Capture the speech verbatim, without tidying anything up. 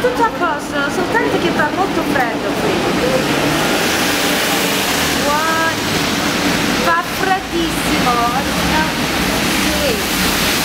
tutto a posto, soltanto che fa molto freddo qui. Wow, fa freddissimo. Sì.